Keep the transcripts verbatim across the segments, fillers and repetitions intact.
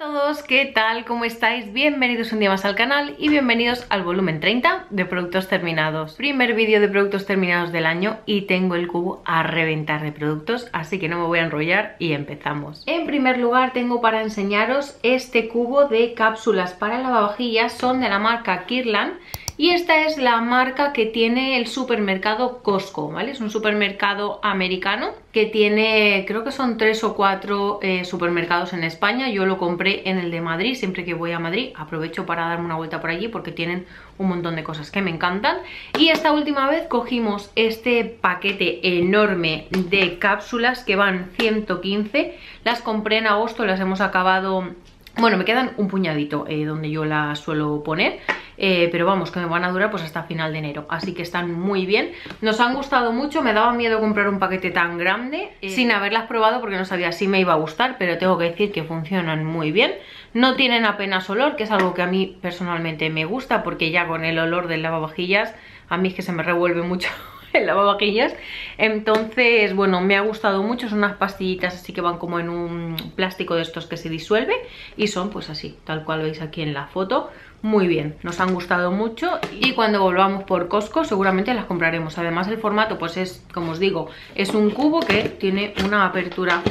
a todos, ¿qué tal? ¿Cómo estáis? Bienvenidos un día más al canal y bienvenidos al volumen treinta de productos terminados. Primer vídeo de productos terminados del año y tengo el cubo a reventar de productos, así que no me voy a enrollar y empezamos. En primer lugar tengo para enseñaros este cubo de cápsulas para lavavajillas, son de la marca Kirlan. Y esta es la marca que tiene el supermercado Costco, ¿vale? Es un supermercado americano que tiene, creo que son tres o cuatro eh, supermercados en España. Yo lo compré en el de Madrid, siempre que voy a Madrid aprovecho para darme una vuelta por allí porque tienen un montón de cosas que me encantan. Y esta última vez cogimos este paquete enorme de cápsulas que van ciento quince. Las compré en agosto, las hemos acabado... Bueno, me quedan un puñadito eh, donde yo las suelo poner. Eh, pero vamos, que me van a durar pues hasta final de enero, así que están muy bien, nos han gustado mucho, me daba miedo comprar un paquete tan grande eh, sin haberlas probado porque no sabía si me iba a gustar, pero tengo que decir que funcionan muy bien, no tienen apenas olor, que es algo que a mí personalmente me gusta porque ya con el olor del lavavajillas, a mí es que se me revuelve mucho el lavavajillas, entonces bueno, me ha gustado mucho, son unas pastillitas así que van como en un plástico de estos que se disuelve y son pues así, tal cual veis aquí en la foto. Muy bien, nos han gustado mucho y cuando volvamos por Costco seguramente las compraremos. Además el formato pues es, como os digo, es un cubo que tiene una apertura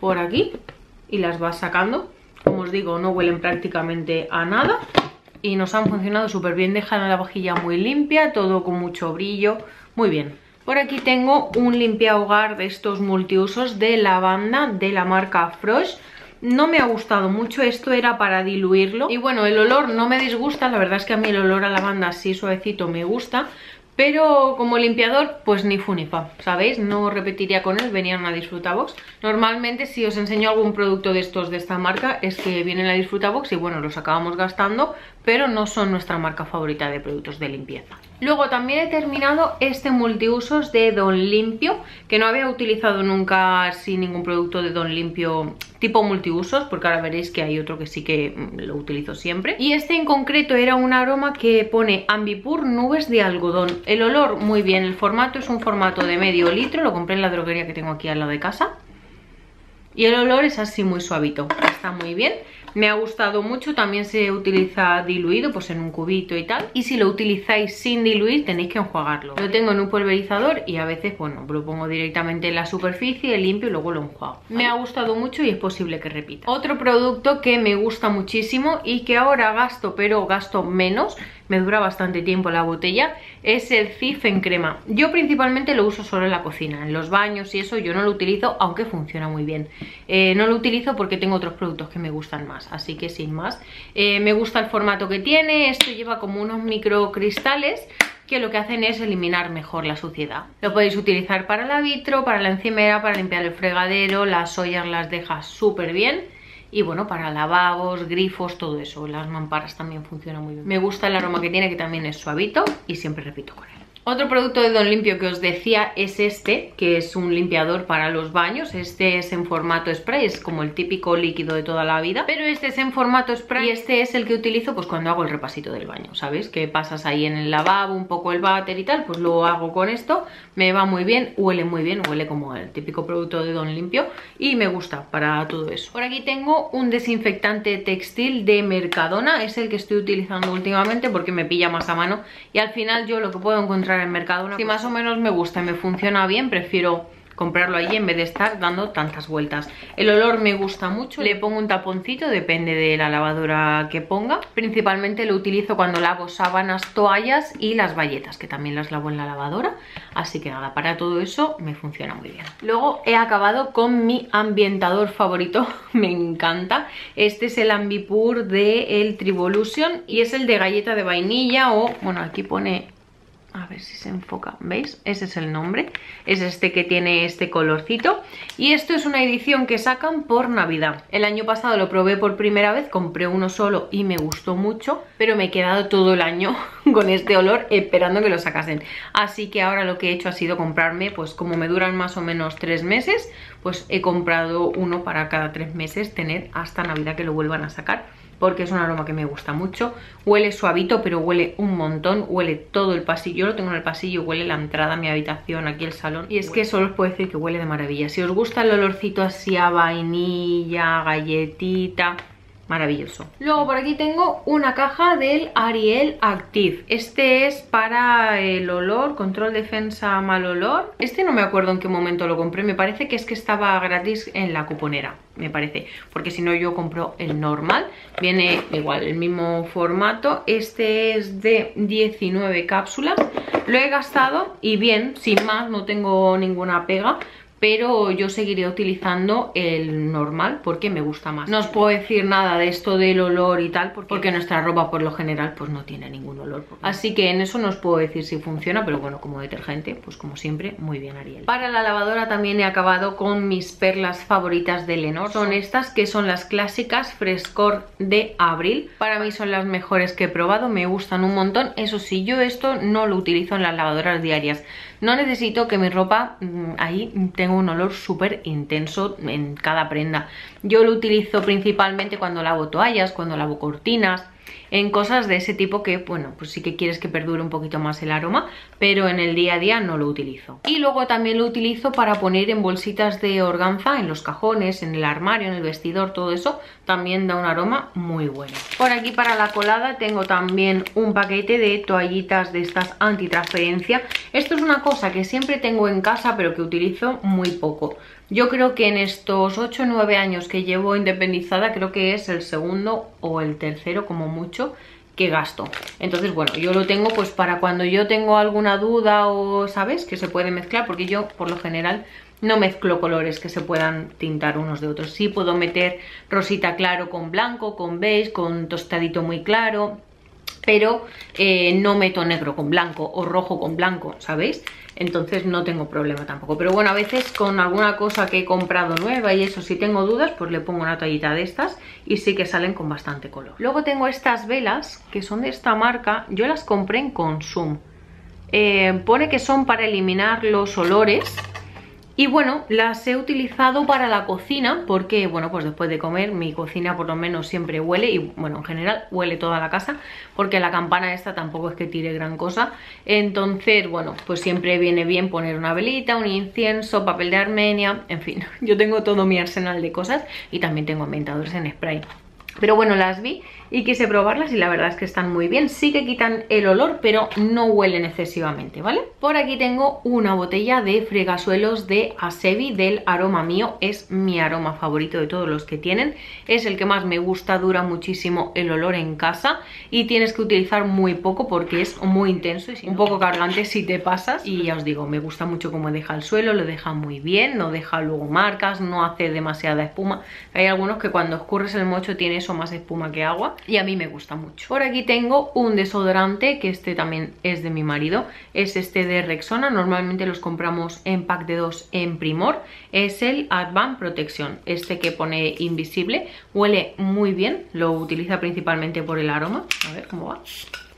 por aquí y las vas sacando. Como os digo, no huelen prácticamente a nada y nos han funcionado súper bien, dejan la vajilla muy limpia, todo con mucho brillo, muy bien. Por aquí tengo un limpiahogar de estos multiusos de lavanda de la marca Frosch. No me ha gustado mucho, esto era para diluirlo. Y bueno, el olor no me disgusta, la verdad es que a mí el olor a lavanda así suavecito me gusta. Pero como limpiador, pues ni fu ni fa, ¿sabéis? No repetiría con él, venía en una DisfrutaBox. Normalmente si os enseño algún producto de estos de esta marca es que viene en la DisfrutaBox y bueno, los acabamos gastando, pero no son nuestra marca favorita de productos de limpieza. Luego también he terminado este multiusos de Don Limpio, que no había utilizado nunca sin ningún producto de Don Limpio tipo multiusos, porque ahora veréis que hay otro que sí que lo utilizo siempre. Y este en concreto era un aroma que pone Ambipur nubes de algodón. El olor muy bien, el formato es un formato de medio litro, lo compré en la droguería que tengo aquí al lado de casa. Y el olor es así muy suavito, está muy bien. Me ha gustado mucho, también se utiliza diluido, pues en un cubito y tal. Y si lo utilizáis sin diluir tenéis que enjuagarlo. Lo tengo en un pulverizador y a veces, bueno, lo pongo directamente en la superficie, limpio y luego lo enjuago. Me ha gustado mucho y es posible que repita. Otro producto que me gusta muchísimo y que ahora gasto, pero gasto menos, me dura bastante tiempo la botella, es el Cif en crema. Yo principalmente lo uso solo en la cocina, en los baños y eso yo no lo utilizo, aunque funciona muy bien. Eh, no lo utilizo porque tengo otros productos que me gustan más, así que sin más. Eh, me gusta el formato que tiene, esto lleva como unos microcristales que lo que hacen es eliminar mejor la suciedad. Lo podéis utilizar para la vitro, para la encimera, para limpiar el fregadero, las ollas las deja súper bien. Y bueno, para lavabos, grifos, todo eso. Las mamparas también funcionan muy bien. Me gusta el aroma que tiene, que también es suavito y siempre repito con él. Otro producto de Don Limpio que os decía es este, que es un limpiador para los baños. Este es en formato spray, es como el típico líquido de toda la vida, pero este es en formato spray y este es el que utilizo pues cuando hago el repasito del baño, ¿sabéis? Que pasas ahí en el lavabo un poco el váter y tal, pues lo hago con esto, me va muy bien, huele muy bien, huele como el típico producto de Don Limpio y me gusta para todo eso. Por aquí tengo un desinfectante textil de Mercadona, es el que estoy utilizando últimamente porque me pilla más a mano y al final yo lo que puedo encontrar en Mercadona, si más o menos me gusta y me funciona bien, prefiero comprarlo allí en vez de estar dando tantas vueltas. El olor me gusta mucho, le pongo un taponcito, depende de la lavadora que ponga. Principalmente lo utilizo cuando lavo sábanas, toallas y las bayetas, que también las lavo en la lavadora. Así que nada, para todo eso me funciona muy bien. Luego he acabado con mi ambientador favorito, me encanta. Este es el Ambipur de el Trivolution y es el de galleta de vainilla o, bueno, aquí pone... A ver si se enfoca, ¿veis? Ese es el nombre, es este que tiene este colorcito y esto es una edición que sacan por Navidad. El año pasado lo probé por primera vez, compré uno solo y me gustó mucho, pero me he quedado todo el año con este olor esperando que lo sacasen. Así que ahora lo que he hecho ha sido comprarme, pues como me duran más o menos tres meses, pues he comprado uno para cada tres meses tener hasta Navidad que lo vuelvan a sacar. Porque es un aroma que me gusta mucho, huele suavito pero huele un montón, huele todo el pasillo, yo lo tengo en el pasillo, huele la entrada a mi habitación, aquí el salón y es que solo os puedo decir que huele de maravilla. Si os gusta el olorcito así a vainilla, galletita, maravilloso. Luego por aquí tengo una caja del Ariel Active. Este es para el olor, control, defensa, mal olor. Este no me acuerdo en qué momento lo compré. Me parece que es que estaba gratis en la cuponera, me parece, porque si no yo compro el normal. Viene igual, el mismo formato. Este es de diecinueve cápsulas. Lo he gastado y bien, sin más, no tengo ninguna pega, pero yo seguiré utilizando el normal porque me gusta más. No os puedo decir nada de esto del olor y tal, porque, porque nuestra ropa por lo general pues no tiene ningún olor. Así que en eso no os puedo decir si funciona, pero bueno, como detergente, pues como siempre, muy bien Ariel. Para la lavadora también he acabado con mis perlas favoritas de Lenor. Son estas, que son las clásicas Frescor de Abril. Para mí son las mejores que he probado, me gustan un montón. Eso sí, yo esto no lo utilizo en las lavadoras diarias. No necesito que mi ropa, ahí tenga un olor súper intenso en cada prenda. Yo lo utilizo principalmente cuando lavo toallas, cuando lavo cortinas, en cosas de ese tipo que, bueno, pues sí que quieres que perdure un poquito más el aroma, pero en el día a día no lo utilizo. Y luego también lo utilizo para poner en bolsitas de organza, en los cajones, en el armario, en el vestidor, todo eso también da un aroma muy bueno. Por aquí para la colada tengo también un paquete de toallitas de estas antitransferencia. Esto es una cosa que siempre tengo en casa pero que utilizo muy poco. Yo creo que en estos ocho o nueve años que llevo independizada, creo que es el segundo o el tercero como mucho que gasto. Entonces, bueno, yo lo tengo pues para cuando yo tengo alguna duda o, ¿sabes?, que se puede mezclar, porque yo por lo general no mezclo colores que se puedan tintar unos de otros. Sí puedo meter rosita claro con blanco, con beige, con tostadito muy claro, pero eh, no meto negro con blanco o rojo con blanco, ¿sabéis? Entonces no tengo problema tampoco. Pero bueno, a veces con alguna cosa que he comprado nueva y eso, si tengo dudas, pues le pongo una toallita de estas y sí que salen con bastante color. Luego tengo estas velas, que son de esta marca. Yo las compré en Consum. Eh, pone que son para eliminar los olores. Y bueno, las he utilizado para la cocina porque, bueno, pues después de comer mi cocina por lo menos siempre huele, y bueno, en general huele toda la casa porque la campana esta tampoco es que tire gran cosa. Entonces, bueno, pues siempre viene bien poner una velita, un incienso, papel de Armenia, en fin. Yo tengo todo mi arsenal de cosas y también tengo ambientadores en spray. Pero bueno, las vi y quise probarlas y la verdad es que están muy bien. Sí que quitan el olor, pero no huelen excesivamente, ¿vale? Por aquí tengo una botella de fregasuelos de Asevi, del aroma mío. Es mi aroma favorito de todos los que tienen. Es el que más me gusta, dura muchísimo el olor en casa y tienes que utilizar muy poco porque es muy intenso y un poco cargante si te pasas. Y ya os digo, me gusta mucho cómo deja el suelo, lo deja muy bien, no deja luego marcas, no hace demasiada espuma. Hay algunos que cuando escurres el mocho tienes o más espuma que agua, y a mí me gusta mucho. Por aquí tengo un desodorante, que este también es de mi marido. Es este de Rexona. Normalmente los compramos en pack de dos en Primor. Es el Advanced Protection, este que pone invisible. Huele muy bien. Lo utiliza principalmente por el aroma. A ver cómo va.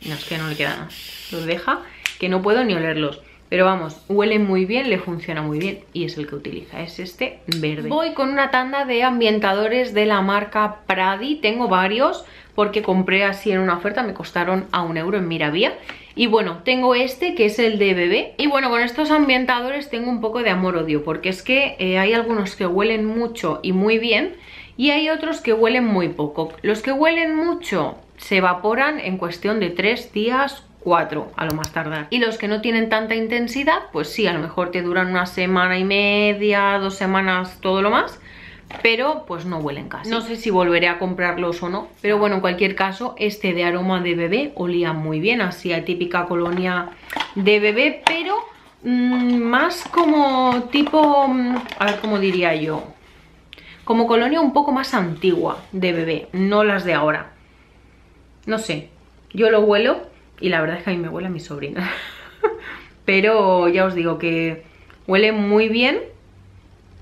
No, es que no le queda nada. Los deja que no puedo ni olerlos. Pero vamos, huele muy bien, le funciona muy bien y es el que utiliza, es este verde. Voy con una tanda de ambientadores de la marca Pradi. Tengo varios porque compré así en una oferta, me costaron a un euro en Miravía. Y bueno, tengo este que es el de bebé. Y bueno, con estos ambientadores tengo un poco de amor-odio, porque es que eh, hay algunos que huelen mucho y muy bien, y hay otros que huelen muy poco. Los que huelen mucho se evaporan en cuestión de tres días, cuatro a lo más tardar, y los que no tienen tanta intensidad pues sí, a lo mejor te duran una semana y media, dos semanas, todo lo más, pero pues no huelen casi. No sé si volveré a comprarlos o no, pero bueno, en cualquier caso, este de aroma de bebé olía muy bien, así a típica colonia de bebé, pero mmm, más como tipo, a ver cómo diría yo, como colonia un poco más antigua de bebé, no las de ahora. No sé, yo lo huelo y la verdad es que a mí me huele a mi sobrina. Pero ya os digo que huele muy bien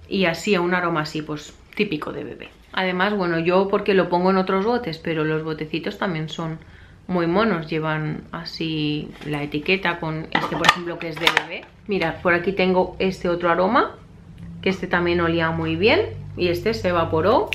y así, a un aroma así, pues típico de bebé. Además, bueno, yo porque lo pongo en otros botes, pero los botecitos también son muy monos. Llevan así la etiqueta con este, por ejemplo, que es de bebé. Mirad, por aquí tengo este otro aroma, que este también olía muy bien y este se evaporó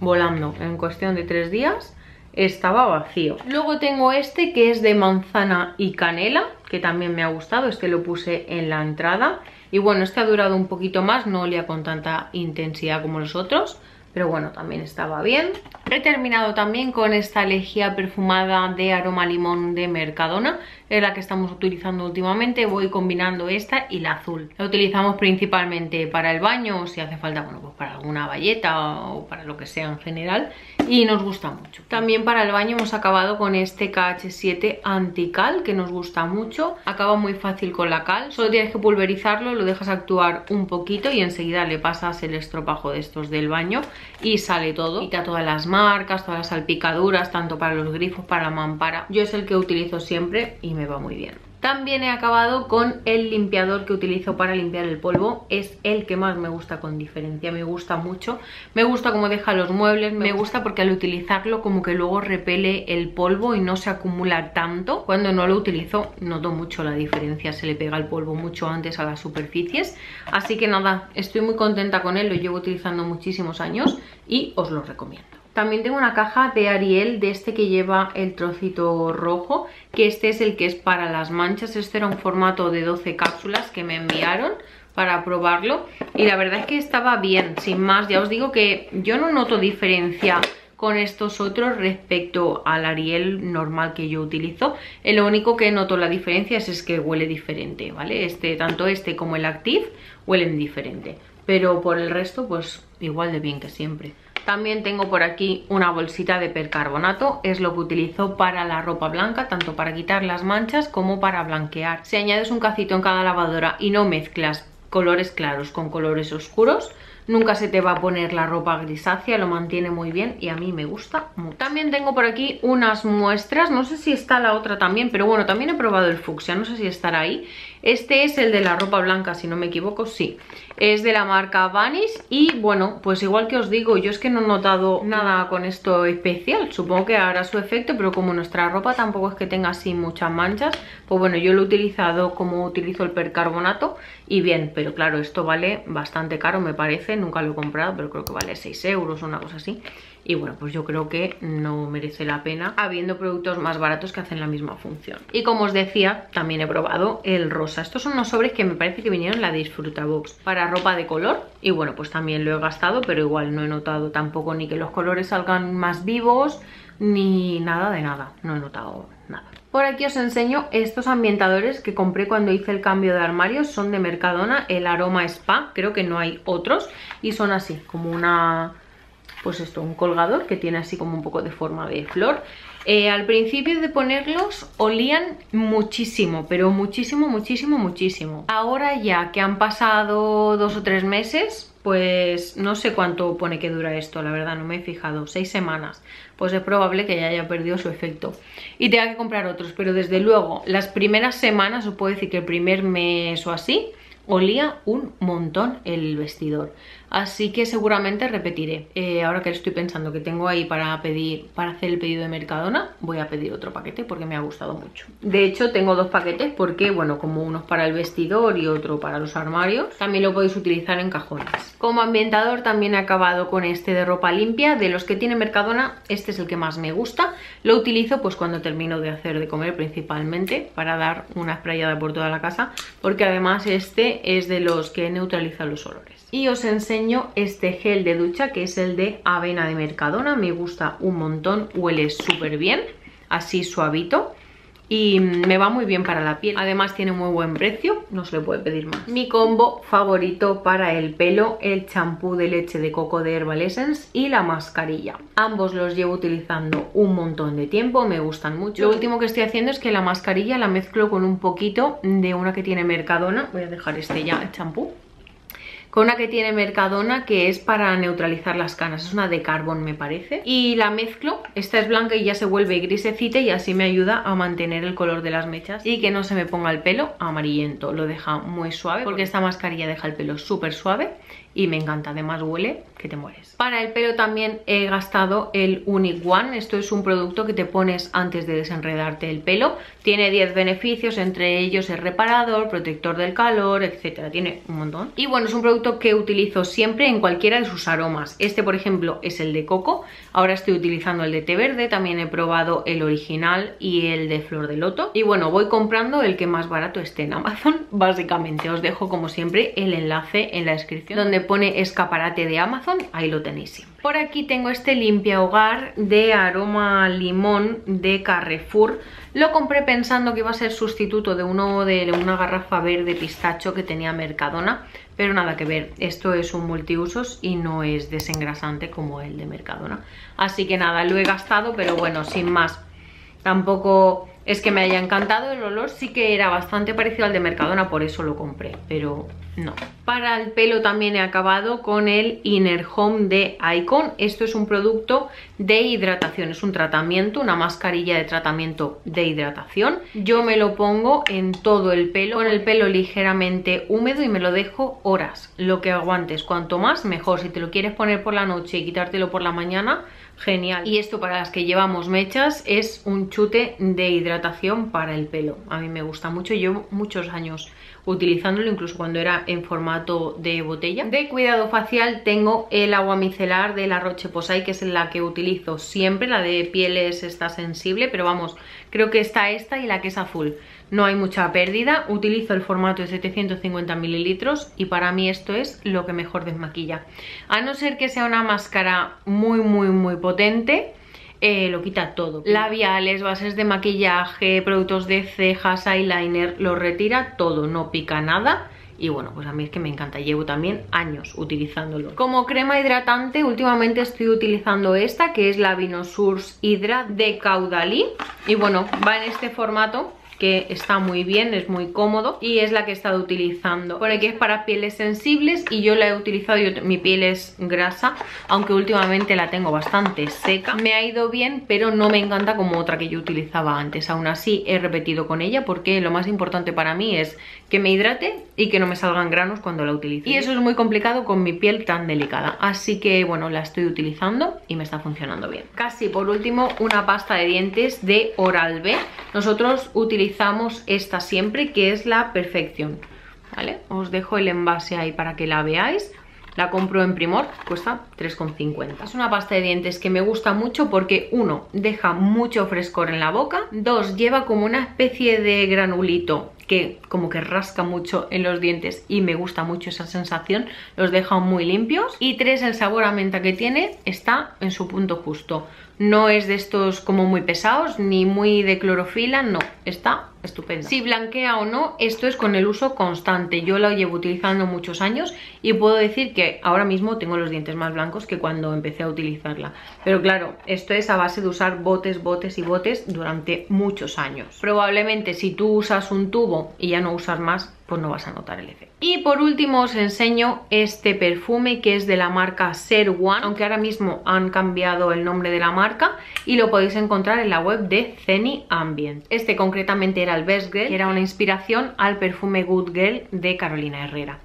volando. En cuestión de tres días estaba vacío. Luego tengo este que es de manzana y canela, que también me ha gustado. Este lo puse en la entrada y bueno, este ha durado un poquito más, no olía con tanta intensidad como los otros, pero bueno, también estaba bien. He terminado también con esta lejía perfumada de aroma limón de Mercadona, es la que estamos utilizando últimamente. Voy combinando esta y la azul. La utilizamos principalmente para el baño, si hace falta, bueno, pues para alguna bayeta o para lo que sea en general, y nos gusta mucho. También para el baño hemos acabado con este K H siete antical, que nos gusta mucho, acaba muy fácil con la cal, solo tienes que pulverizarlo, lo dejas actuar un poquito y enseguida le pasas el estropajo de estos del baño y sale todo, quita todas las marcas, todas las salpicaduras, tanto para los grifos, para la mampara. Yo es el que utilizo siempre y me va muy bien. También he acabado con el limpiador que utilizo para limpiar el polvo. Es el que más me gusta con diferencia, me gusta mucho. Me gusta cómo deja los muebles, me gusta porque al utilizarlo como que luego repele el polvo y no se acumula tanto. Cuando no lo utilizo noto mucho la diferencia, se le pega el polvo mucho antes a las superficies. Así que nada, estoy muy contenta con él, lo llevo utilizando muchísimos años y os lo recomiendo. También tengo una caja de Ariel, de este que lleva el trocito rojo, que este es el que es para las manchas. Este era un formato de doce cápsulas que me enviaron para probarlo y la verdad es que estaba bien, sin más. Ya os digo que yo no noto diferencia con estos otros respecto al Ariel normal que yo utilizo. Lo único que noto la diferencia es, es que huele diferente, ¿vale? Este, tanto este como el Active huelen diferente, pero por el resto pues igual de bien que siempre. También tengo por aquí una bolsita de percarbonato, es lo que utilizo para la ropa blanca, tanto para quitar las manchas como para blanquear. Si añades un cacito en cada lavadora y no mezclas colores claros con colores oscuros, nunca se te va a poner la ropa grisácea, lo mantiene muy bien y a mí me gusta mucho. También tengo por aquí unas muestras, no sé si está la otra también, pero bueno, también he probado el fucsia, no sé si estará ahí. Este es el de la ropa blanca, si no me equivoco, sí. Es de la marca Vanish y bueno, pues igual que os digo, yo es que no he notado nada con esto especial. Supongo que hará su efecto, pero como nuestra ropa tampoco es que tenga así muchas manchas, pues bueno, yo lo he utilizado como utilizo el percarbonato y bien, pero claro, esto vale bastante caro, me parece. Nunca lo he comprado, pero creo que vale seis euros o una cosa así. Y bueno, pues yo creo que no merece la pena, habiendo productos más baratos que hacen la misma función. Y como os decía, también he probado el rosa. Estos son unos sobres que me parece que vinieron en la DisfrutaBox para ropa de color. Y bueno, pues también lo he gastado, pero igual no he notado tampoco ni que los colores salgan más vivos, ni nada de nada. No he notado nada. Por aquí os enseño estos ambientadores que compré cuando hice el cambio de armario. Son de Mercadona, el Aroma Spa, creo que no hay otros. Y son así, como una... pues esto, un colgador que tiene así como un poco de forma de flor. Eh, al principio de ponerlos olían muchísimo, pero muchísimo, muchísimo, muchísimo. Ahora ya que han pasado dos o tres meses, pues no sé cuánto pone que dura esto, la verdad no me he fijado, seis semanas. Pues es probable que ya haya perdido su efecto y tenga que comprar otros, pero desde luego las primeras semanas, os puedo decir que el primer mes o así, olía un montón el vestidor. Así que seguramente repetiré. Eh, ahora que estoy pensando que tengo ahí para pedir, para hacer el pedido de Mercadona, voy a pedir otro paquete porque me ha gustado mucho. De hecho tengo dos paquetes porque, bueno, como unos para el vestidor y otro para los armarios, también lo podéis utilizar en cajones. Como ambientador también he acabado con este de ropa limpia. De los que tiene Mercadona, este es el que más me gusta. Lo utilizo pues cuando termino de hacer de comer principalmente, para dar una sprayada por toda la casa, porque además este es de los que neutraliza los olores. Y os enseño este gel de ducha, que es el de avena de Mercadona, me gusta un montón, huele súper bien, así suavito y me va muy bien para la piel, además tiene muy buen precio, no se le puede pedir más. Mi combo favorito para el pelo, el champú de leche de coco de Herbal Essence y la mascarilla, ambos los llevo utilizando un montón de tiempo, me gustan mucho. Lo último que estoy haciendo es que la mascarilla la mezclo con un poquito de una que tiene Mercadona, voy a dejar este ya, el champú, con una que tiene Mercadona que es para neutralizar las canas, es una de carbón me parece, y la mezclo, esta es blanca y ya se vuelve grisecita y así me ayuda a mantener el color de las mechas y que no se me ponga el pelo amarillento, lo deja muy suave porque esta mascarilla deja el pelo súper suave y me encanta, además huele que te mueres. Para el pelo también he gastado el Unique One, esto es un producto que te pones antes de desenredarte el pelo, tiene diez beneficios, entre ellos el reparador, protector del calor, etcétera, tiene un montón. Y bueno, es un producto que utilizo siempre en cualquiera de sus aromas, este por ejemplo es el de coco, ahora estoy utilizando el de té verde, también he probado el original y el de flor de loto y bueno, voy comprando el que más barato esté en Amazon, básicamente. Os dejo como siempre el enlace en la descripción donde pone escaparate de Amazon, ahí lo tenéis siempre. Por aquí tengo este limpia hogar de aroma limón de Carrefour. Lo compré pensando que iba a ser sustituto de uno de una garrafa verde pistacho que tenía Mercadona, pero nada que ver, esto es un multiusos y no es desengrasante como el de Mercadona. Así que nada, lo he gastado, pero bueno, sin más. Tampoco es que me haya encantado, el olor sí que era bastante parecido al de Mercadona, por eso lo compré, pero no. Para el pelo también he acabado con el Inner Home de Icon. Esto es un producto de hidratación, es un tratamiento, una mascarilla de tratamiento de hidratación. Yo me lo pongo en todo el pelo, con el pelo ligeramente húmedo, y me lo dejo horas, lo que aguantes, cuanto más mejor. Si te lo quieres poner por la noche y quitártelo por la mañana, genial. Y esto para las que llevamos mechas es un chute de hidratación para el pelo. A mí me gusta mucho, llevo muchos años utilizándolo, incluso cuando era en formato de botella. De cuidado facial tengo el agua micelar de la Roche Posay, que es la que utilizo siempre, la de pieles está sensible, pero vamos, creo que está esta y la que es azul. No hay mucha pérdida, utilizo el formato de setecientos cincuenta mililitros y para mí esto es lo que mejor desmaquilla. A no ser que sea una máscara muy muy muy potente, eh, lo quita todo. Labiales, bases de maquillaje, productos de cejas, eyeliner, lo retira todo, no pica nada. Y bueno, pues a mí es que me encanta, llevo también años utilizándolo. Como crema hidratante últimamente estoy utilizando esta, que es la Vinosource Hydra de Caudalí. Y bueno, va en este formato que está muy bien, es muy cómodo, y es la que he estado utilizando. Por aquí es para pieles sensibles y yo la he utilizado, yo, mi piel es grasa, aunque últimamente la tengo bastante seca. Me ha ido bien, pero no me encanta como otra que yo utilizaba antes. Aún así he repetido con ella porque lo más importante para mí es que me hidrate y que no me salgan granos cuando la utilice. Y eso es muy complicado con mi piel tan delicada. Así que bueno, la estoy utilizando y me está funcionando bien. Casi por último, una pasta de dientes de Oral-B. Nosotros utilizamos Utilizamos esta siempre, que es la Perfección, ¿vale? Os dejo el envase ahí para que la veáis. La compro en Primor, cuesta tres con cincuenta. Es una pasta de dientes que me gusta mucho porque uno, deja mucho frescor en la boca, dos, lleva como una especie de granulito que como que rasca mucho en los dientes y me gusta mucho esa sensación, los deja muy limpios, y tres, el sabor a menta que tiene está en su punto justo. No es de estos como muy pesados ni muy de clorofila, no, está estupendo. Si blanquea o no, esto es con el uso constante. Yo lo llevo utilizando muchos años y puedo decir que ahora mismo tengo los dientes más blancos que cuando empecé a utilizarla, pero claro, esto es a base de usar botes, botes y botes durante muchos años. Probablemente si tú usas un tubo y ya no usas más, pues no vas a notar el efecto. Y por último os enseño este perfume, que es de la marca S E R ONE, aunque ahora mismo han cambiado el nombre de la marca, y lo podéis encontrar en la web de Zeny Ambient. Este concretamente era el Best Girl, que era una inspiración al perfume Good Girl de Carolina Herrera.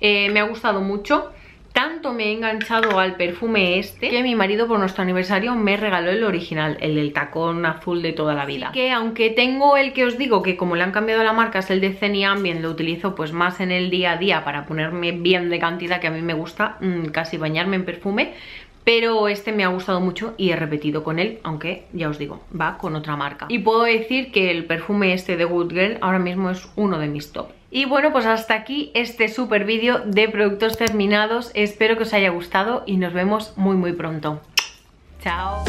Eh, me ha gustado mucho. Tanto me he enganchado al perfume este que mi marido por nuestro aniversario me regaló el original, el del tacón azul de toda la vida. Así que aunque tengo el que os digo, que como le han cambiado la marca es el de Zeny Ambient, lo utilizo pues más en el día a día para ponerme bien de cantidad, que a mí me gusta mmm, casi bañarme en perfume. Pero este me ha gustado mucho y he repetido con él, aunque ya os digo, va con otra marca. Y puedo decir que el perfume este de Good Girl ahora mismo es uno de mis top. Y bueno, pues hasta aquí este super vídeo de productos terminados. Espero que os haya gustado y nos vemos muy muy pronto. Chao.